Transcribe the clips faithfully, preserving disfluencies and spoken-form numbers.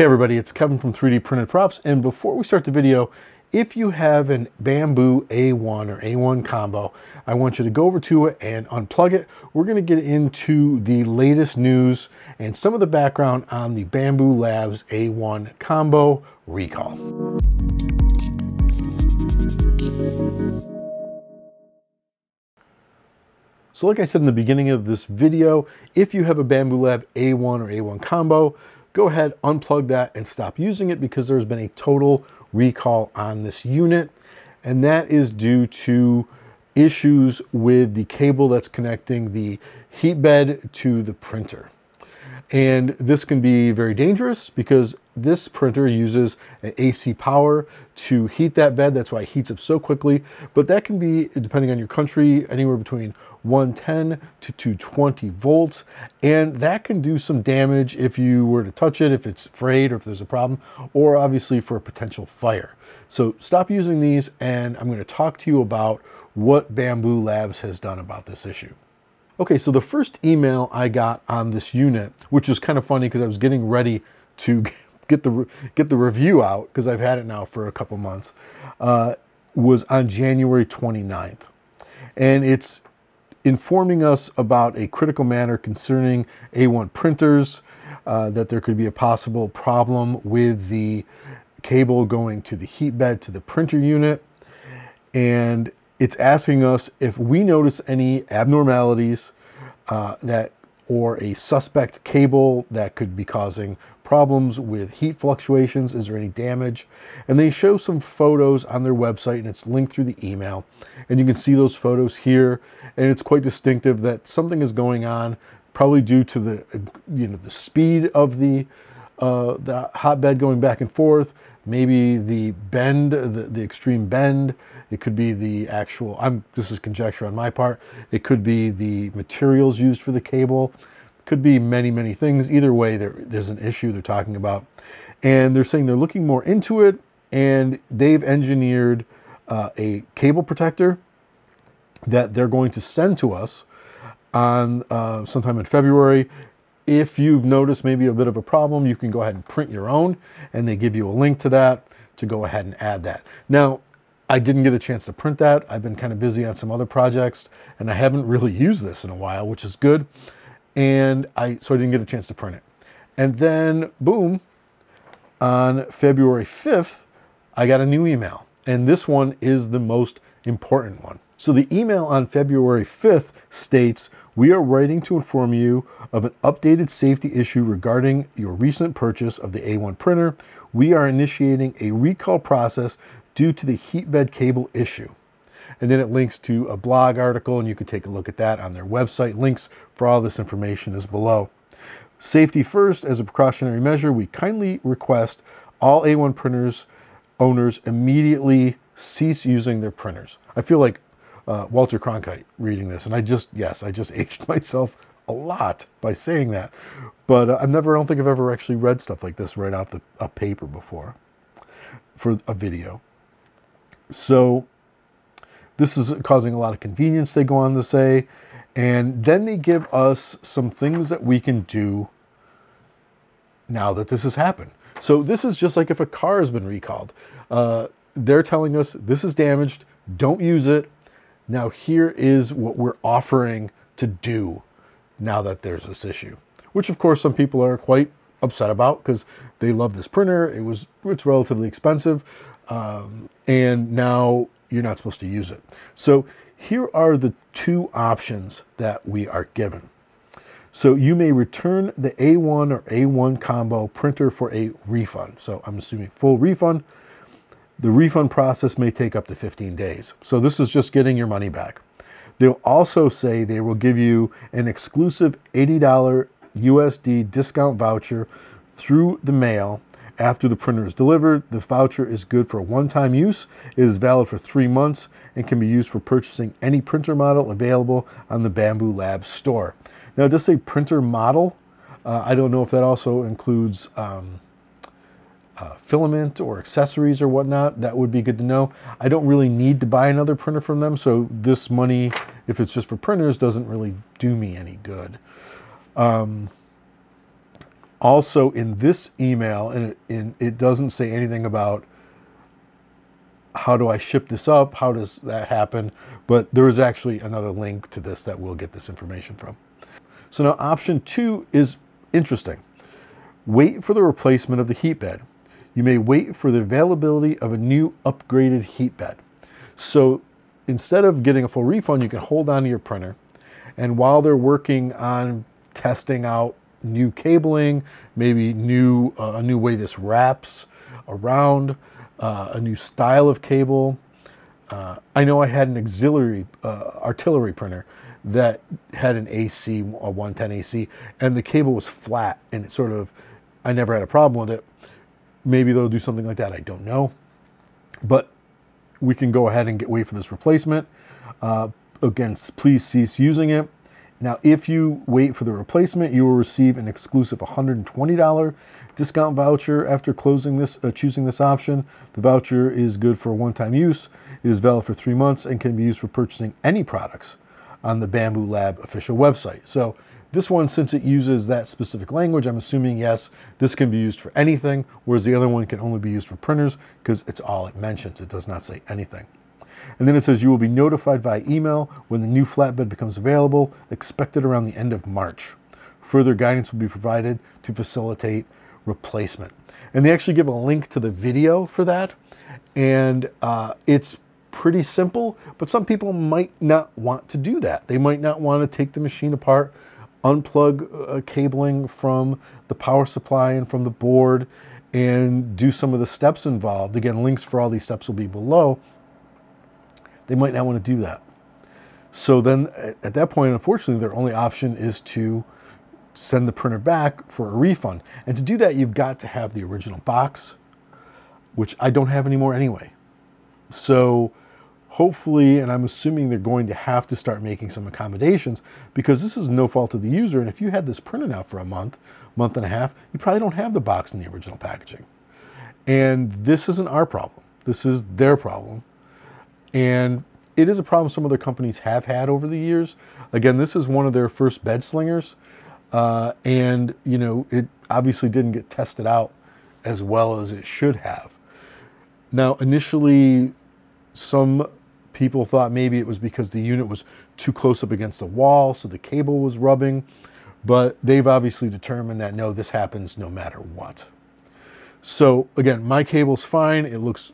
Hey everybody, it's Kevin from three D Printed Props, and before we start the video, if you have an Bambu A one or A one combo, I want you to go over to it and unplug it. We're going to get into the latest news and some of the background on the Bambu Lab's A one combo recall. So like I said in the beginning of this video, if you have a Bambu Lab A one or A one combo, go ahead, unplug that and stop using it because there's been a total recall on this unit. And that is due to issues with the cable that's connecting the heat bed to the printer. And this can be very dangerous because this printer uses an A C power to heat that bed. That's why it heats up so quickly. But that can be, depending on your country, anywhere between one ten to two twenty volts. And that can do some damage if you were to touch it, if it's frayed or if there's a problem, or obviously for a potential fire. So stop using these, and I'm going to talk to you about what Bambu Labs has done about this issue. Okay, so the first email I got on this unit, which was kind of funny because I was getting ready to get the get the review out because I've had it now for a couple months, uh, was on January twenty-ninth. And it's informing us about a critical matter concerning A one printers, uh, that there could be a possible problem with the cable going to the heat bed to the printer unit. And it's asking us if we notice any abnormalities uh, that, or a suspect cable that could be causing problems with heat fluctuations. Is there any damage? And they show some photos on their website, and it's linked through the email. And you can see those photos here, and it's quite distinctive that something is going on, probably due to the you know the speed of the uh, the hotbed going back and forth. Maybe the bend, the, the extreme bend. It could be the actual, I'm, this is conjecture on my part. It could be the materials used for the cable. It could be many, many things. Either way, there, there's an issue they're talking about. And they're saying they're looking more into it, and they've engineered uh, a cable protector that they're going to send to us on uh, sometime in February. If you've noticed maybe a bit of a problem, you can go ahead and print your own, and they give you a link to that to go ahead and add that. Now, I didn't get a chance to print that. I've been kind of busy on some other projects, and I haven't really used this in a while, which is good. And I so I didn't get a chance to print it. And then, boom, on February fifth, I got a new email. And this one is the most important one. So the email on February fifth states, "We are writing to inform you of an updated safety issue regarding your recent purchase of the A one printer. We are initiating a recall process due to the heat bed cable issue." And then it links to a blog article, and you can take a look at that on their website. Links for all this information is below. "Safety first, as a precautionary measure, we kindly request all A one printers owners immediately cease using their printers." I feel like Uh, Walter Cronkite reading this, and I just, yes, I just aged myself a lot by saying that, but uh, I've never, I don't think I've ever actually read stuff like this right off the a paper before for a video. So this is causing a lot of convenience, they go on to say, and then they give us some things that we can do now that this has happened. So this is just like if a car has been recalled. Uh, they're telling us this is damaged, don't use it. Now here is what we're offering to do now that there's this issue, which of course some people are quite upset about because they love this printer. It was, it's relatively expensive, um, and now you're not supposed to use it. So here are the two options that we are given. So you may return the A one or A one combo printer for a refund. So I'm assuming full refund. The refund process may take up to fifteen days. So this is just getting your money back. They'll also say they will give you an exclusive eighty dollar U S D discount voucher through the mail after the printer is delivered. The voucher is good for one-time use. It is valid for three months and can be used for purchasing any printer model available on the Bambu Lab store. Now, just a printer model. Uh, I don't know if that also includes Um, Uh, filament or accessories or whatnot. That would be good to know. I don't really need to buy another printer from them, so this money, if it's just for printers, doesn't really do me any good. Um, Also in this email, and it, in, it doesn't say anything about how do I ship this up, how does that happen, but there is actually another link to this that we'll get this information from. So now option two is interesting. Wait for the replacement of the heat bed. You may wait for the availability of a new upgraded heat bed. So instead of getting a full refund, you can hold on to your printer, and while they're working on testing out new cabling, maybe new uh, a new way this wraps around, uh, a new style of cable. Uh, I know I had an auxiliary uh, artillery printer that had an A C, a one ten A C, and the cable was flat, and it sort of, I never had a problem with it. Maybe they'll do something like that, I don't know. But we can go ahead and get wait for this replacement. Uh, again, please cease using it. Now, if you wait for the replacement, you will receive an exclusive one hundred twenty dollar discount voucher after closing this, uh, choosing this option. The voucher is good for one-time use. It is valid for three months and can be used for purchasing any products on the Bambu Lab official website. So this one, since it uses that specific language, I'm assuming, yes, this can be used for anything, whereas the other one can only be used for printers because it's all it mentions. It does not say anything. And then it says you will be notified by email when the new flatbed becomes available, expected around the end of March. Further guidance will be provided to facilitate replacement. And they actually give a link to the video for that. And uh, it's pretty simple, but some people might not want to do that. They might not want to take the machine apart, unplug uh, cabling from the power supply and from the board, and do some of the steps involved. Again, links for all these steps will be below. They might not want to do that. So then at that point, unfortunately, their only option is to send the printer back for a refund. And to do that, you've got to have the original box, which I don't have anymore anyway. So hopefully, and I'm assuming they're going to have to start making some accommodations, because this is no fault of the user. And if you had this printed out for a month, month and a half, you probably don't have the box in the original packaging. And this isn't our problem. This is their problem. And it is a problem some other companies have had over the years. Again, this is one of their first bed slingers. Uh, and, you know, it obviously didn't get tested out as well as it should have. Now, initially, some people thought maybe it was because the unit was too close up against the wall, so the cable was rubbing. But they've obviously determined that, no, this happens no matter what. So, again, my cable's fine. It looks,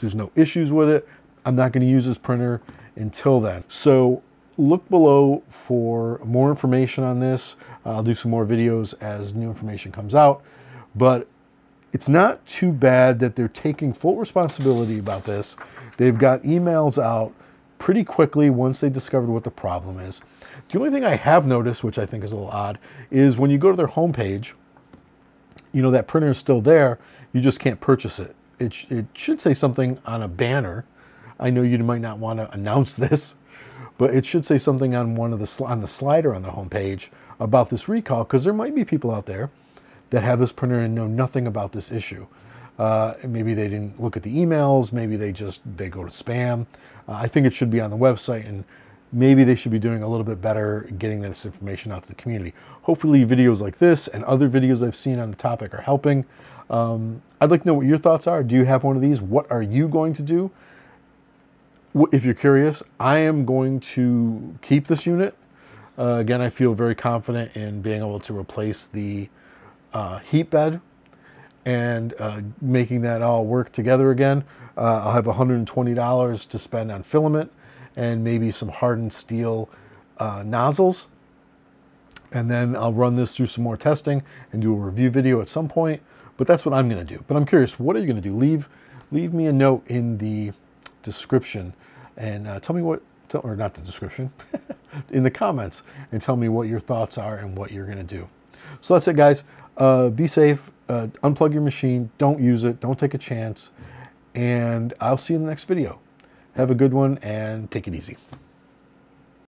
there's no issues with it. I'm not going to use this printer until then. So look below for more information on this. I'll do some more videos as new information comes out, but it's not too bad that they're taking full responsibility about this. They've got emails out pretty quickly once they discovered what the problem is. The only thing I have noticed, which I think is a little odd, is when you go to their homepage, you know, that printer is still there. You just can't purchase it. It, sh it should say something on a banner. I know you might not want to announce this, but it should say something on one of the on the slider on the homepage about this recall, because there might be people out there that have this printer and know nothing about this issue. Uh, maybe they didn't look at the emails. Maybe they just they go to spam. Uh, I think it should be on the website, and maybe they should be doing a little bit better getting this information out to the community. Hopefully, videos like this and other videos I've seen on the topic are helping. Um, I'd like to know what your thoughts are. Do you have one of these? What are you going to do? If you're curious, I am going to keep this unit. Uh, again, I feel very confident in being able to replace the uh, heat bed and uh, making that all work together again. Uh, I'll have one hundred twenty dollars to spend on filament and maybe some hardened steel uh, nozzles. And then I'll run this through some more testing and do a review video at some point. But that's what I'm going to do. But I'm curious, what are you going to do? Leave, leave me a note in the description and uh, tell me what, or not the description, in the comments, and tell me what your thoughts are and what you're going to do. So that's it, guys. Uh, be safe. Uh, unplug your machine. Don't use it. Don't take a chance. And I'll see you in the next video. Have a good one and take it easy.